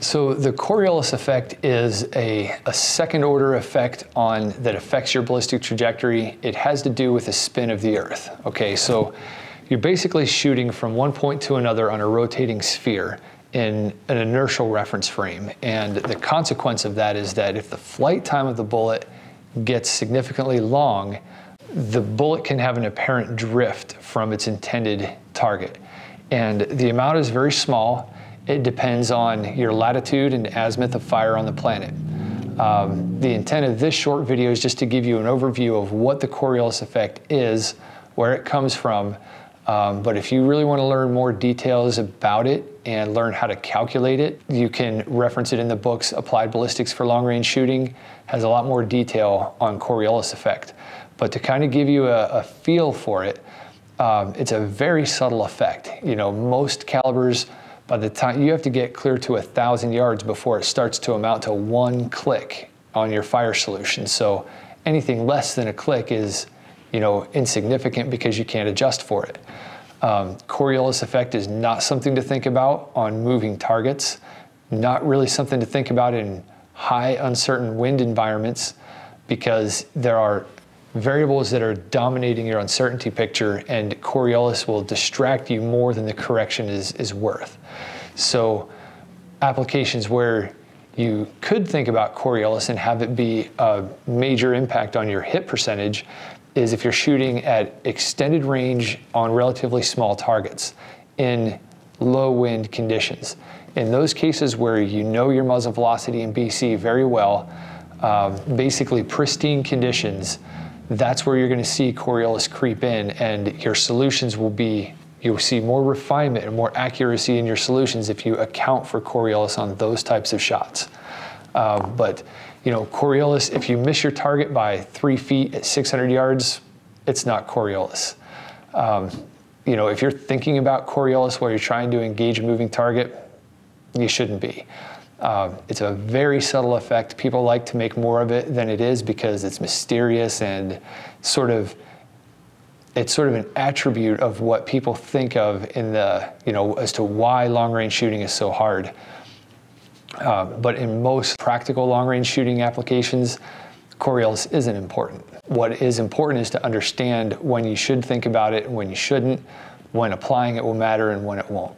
So the Coriolis effect is a second order effect that affects your ballistic trajectory. It has to do with the spin of the Earth. Okay, so you're basically shooting from one point to another on a rotating sphere in an inertial reference frame. And the consequence of that is that if the flight time of the bullet gets significantly long, the bullet can have an apparent drift from its intended target. And the amount is very small. It depends on your latitude and azimuth of fire on the planet. The intent of this short video is just to give you an overview of what the Coriolis effect is, where it comes from, but if you really want to learn more details about it and learn how to calculate it, you can reference it in the books. Applied Ballistics for Long Range Shooting has a lot more detail on Coriolis effect. But to kind of give you a feel for it, it's a very subtle effect. You know, most calibers, by the time you have to get clear to 1,000 yards before it starts to amount to one click on your fire solution. So anything less than a click is, you know, insignificant because you can't adjust for it. Coriolis effect is not something to think about on moving targets, not really something to think about in high uncertain wind environments, because there are variables that are dominating your uncertainty picture, and Coriolis will distract you more than the correction is worth. So applications where you could think about Coriolis and have it be a major impact on your hit percentage is if you're shooting at extended range on relatively small targets in low wind conditions. In those cases where you know your muzzle velocity and BC very well, basically pristine conditions, that's where you're going to see Coriolis creep in, and your solutions will be, you'll see more refinement and more accuracy in your solutions if you account for Coriolis on those types of shots. But you know, Coriolis, if you miss your target by 3 feet at 600 yards, it's not Coriolis. You know, if you're thinking about Coriolis while you're trying to engage a moving target, you shouldn't be. It's a very subtle effect. People like to make more of it than it is because it's mysterious and it's sort of an attribute of what people think of in the, you know, as to why long-range shooting is so hard. But in most practical long-range shooting applications, Coriolis isn't important. What is important is to understand when you should think about it and when you shouldn't, when applying it will matter and when it won't.